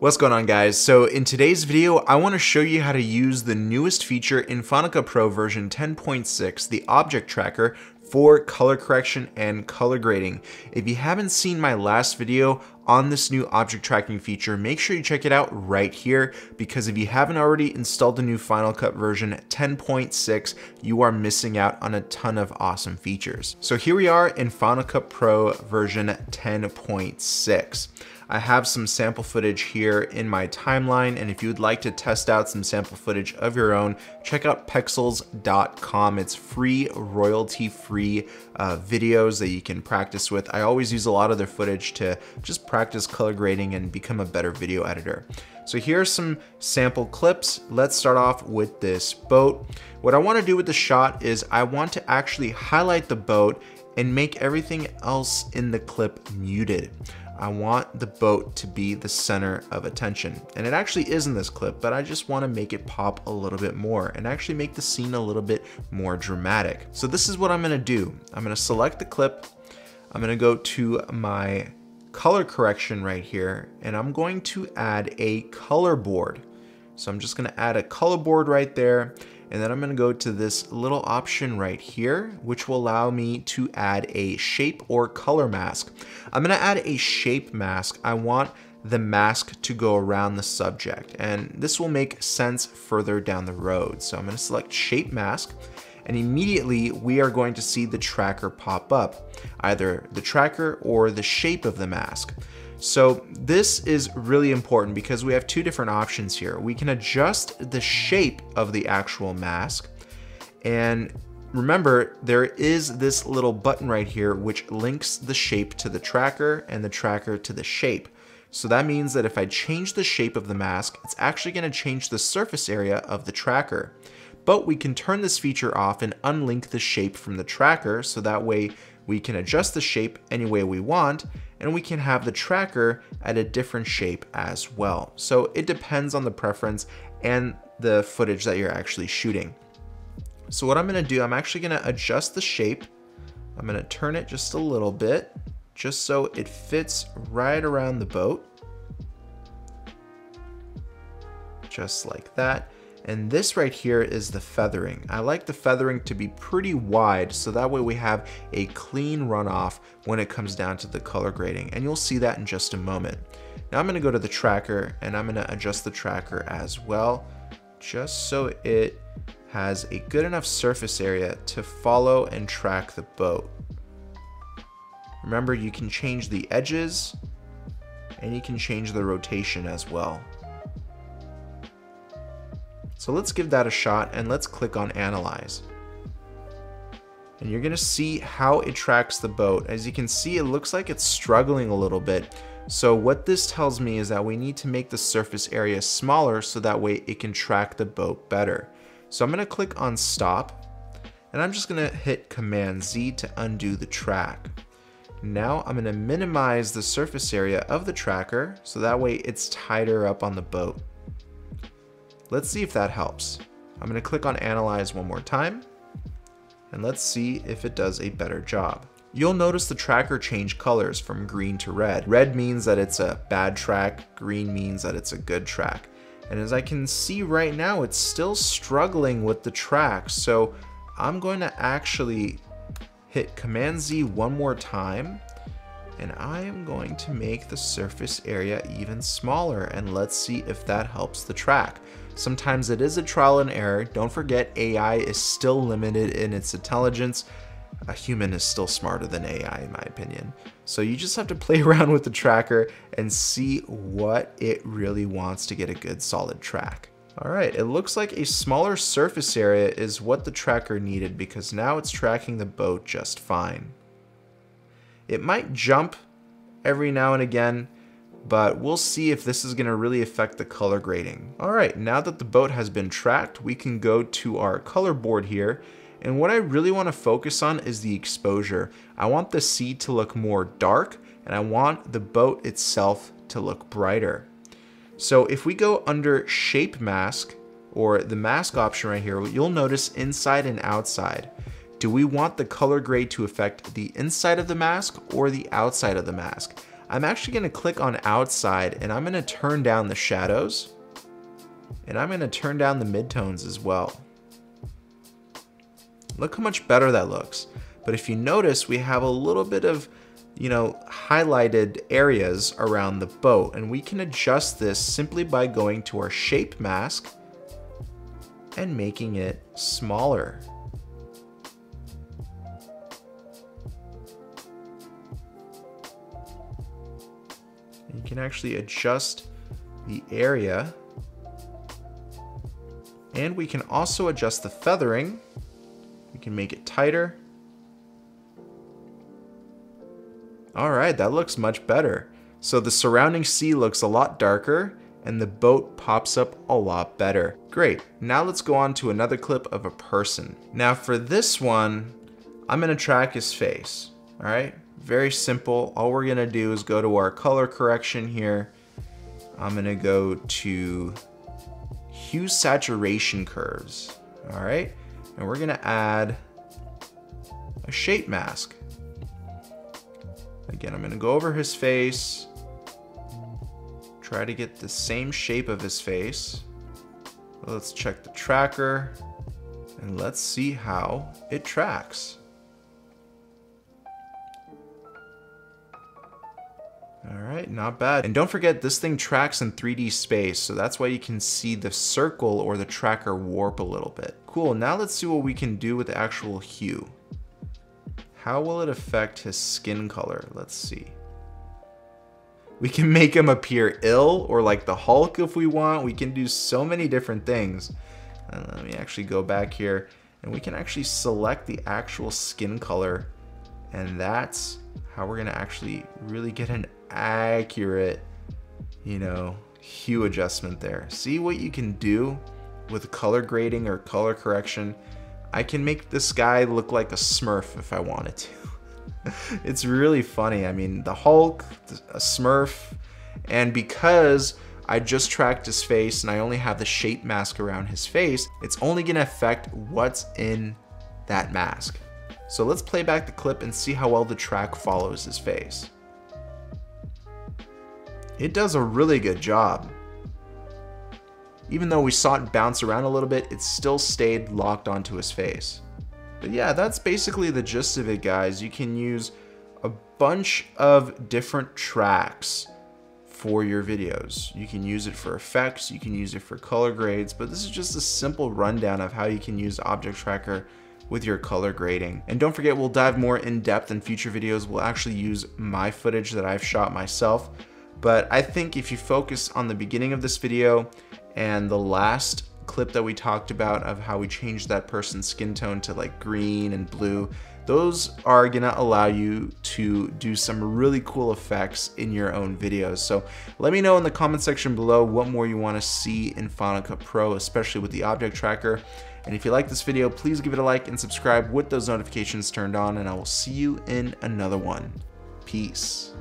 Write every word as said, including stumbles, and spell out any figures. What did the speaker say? What's going on, guys? So in today's video, I want to show you how to use the newest feature in Final Cut Pro version ten point six, the object tracker, for color correction and color grading. If you haven't seen my last video on this new object tracking feature, make sure you check it out right here, because if you haven't already installed the new Final Cut version ten point six, you are missing out on a ton of awesome features. So here we are in Final Cut Pro version ten point six. I have some sample footage here in my timeline, and if you would like to test out some sample footage of your own, check out pexels dot com. It's free, royalty-free uh, videos that you can practice with. I always use a lot of their footage to just practice color grading and become a better video editor. So here are some sample clips. Let's start off with this boat. What I want to do with the shot is I want to actually highlight the boat and make everything else in the clip muted. I want the boat to be the center of attention. And it actually is in this clip, but I just wanna make it pop a little bit more and actually make the scene a little bit more dramatic. So this is what I'm gonna do. I'm gonna select the clip. I'm gonna go to my color correction right here, and I'm going to add a color board. So I'm just gonna add a color board right there. And then I'm gonna go to this little option right here, which will allow me to add a shape or color mask. I'm gonna add a shape mask. I want the mask to go around the subject, and this will make sense further down the road. So I'm gonna select shape mask, and immediately we are going to see the tracker pop up, either the tracker or the shape of the mask. So this is really important because we have two different options here. We can adjust the shape of the actual mask. And remember, there is this little button right here which links the shape to the tracker and the tracker to the shape. So that means that if I change the shape of the mask, it's actually gonna change the surface area of the tracker. But we can turn this feature off and unlink the shape from the tracker, so that way we can adjust the shape any way we want, and we can have the tracker at a different shape as well. So it depends on the preference and the footage that you're actually shooting. So what I'm gonna do, I'm actually gonna adjust the shape. I'm gonna turn it just a little bit, just so it fits right around the boat. Just like that. And this right here is the feathering. I like the feathering to be pretty wide, so that way we have a clean runoff when it comes down to the color grading. And you'll see that in just a moment. Now I'm gonna go to the tracker, and I'm gonna adjust the tracker as well, just so it has a good enough surface area to follow and track the boat. Remember, you can change the edges, and you can change the rotation as well. So let's give that a shot, and let's click on Analyze. And you're gonna see how it tracks the boat. As you can see, it looks like it's struggling a little bit. So what this tells me is that we need to make the surface area smaller so that way it can track the boat better. So I'm gonna click on Stop, and I'm just gonna hit Command Z to undo the track. Now I'm gonna minimize the surface area of the tracker so that way it's tighter up on the boat. Let's see if that helps. I'm gonna click on Analyze one more time, and let's see if it does a better job. You'll notice the tracker change colors from green to red. Red means that it's a bad track, green means that it's a good track. And as I can see right now, it's still struggling with the track, so I'm going to actually hit Command Z one more time, and I am going to make the surface area even smaller, and let's see if that helps the track. Sometimes it is a trial and error. Don't forget, A I is still limited in its intelligence. A human is still smarter than A I, in my opinion. So you just have to play around with the tracker and see what it really wants to get a good solid track. All right, it looks like a smaller surface area is what the tracker needed, because now it's tracking the boat just fine. It might jump every now and again, but we'll see if this is gonna really affect the color grading. All right, now that the boat has been tracked, we can go to our color board here. And what I really wanna focus on is the exposure. I want the sea to look more dark, and I want the boat itself to look brighter. So if we go under shape mask, or the mask option right here, you'll notice inside and outside. Do we want the color grade to affect the inside of the mask or the outside of the mask? I'm actually gonna click on outside and I'm gonna turn down the shadows and I'm gonna turn down the midtones as well. Look how much better that looks. But if you notice, we have a little bit of, you know, highlighted areas around the boat, and we can adjust this simply by going to our shape mask and making it smaller. You can actually adjust the area, and we can also adjust the feathering. We can make it tighter. All right, that looks much better. So the surrounding sea looks a lot darker and the boat pops up a lot better. Great, now let's go on to another clip of a person. Now for this one, I'm gonna track his face, all right? Very simple, all we're gonna do is go to our color correction here. I'm gonna go to hue saturation curves, all right? And we're gonna add a shape mask. Again, I'm gonna go over his face, try to get the same shape of his face. Let's check the tracker and let's see how it tracks. All right, not bad. And don't forget, this thing tracks in three D space, so that's why you can see the circle or the tracker warp a little bit. Cool, now let's see what we can do with the actual hue. How will it affect his skin color? Let's see. We can make him appear ill or like the Hulk if we want. We can do so many different things. Uh, let me actually go back here and we can actually select the actual skin color, and that's how we're gonna actually really get an accurate, you know, hue adjustment there. See what you can do with color grading or color correction. I can make this guy look like a Smurf if I wanted to. It's really funny. I mean, the Hulk, a Smurf, and because I just tracked his face and I only have the shape mask around his face, it's only gonna affect what's in that mask. So let's play back the clip and see how well the track follows his face. It does a really good job. Even though we saw it bounce around a little bit, it still stayed locked onto his face. But yeah, that's basically the gist of it, guys. You can use a bunch of different tracks for your videos. You can use it for effects, you can use it for color grades, but this is just a simple rundown of how you can use Object Tracker with your color grading. And don't forget, we'll dive more in depth in future videos. We'll actually use my footage that I've shot myself. But I think if you focus on the beginning of this video and the last clip that we talked about of how we changed that person's skin tone to like green and blue, those are gonna allow you to do some really cool effects in your own videos. So let me know in the comment section below what more you wanna see in Final Cut Pro, especially with the object tracker. And if you like this video, please give it a like and subscribe with those notifications turned on, and I will see you in another one. Peace.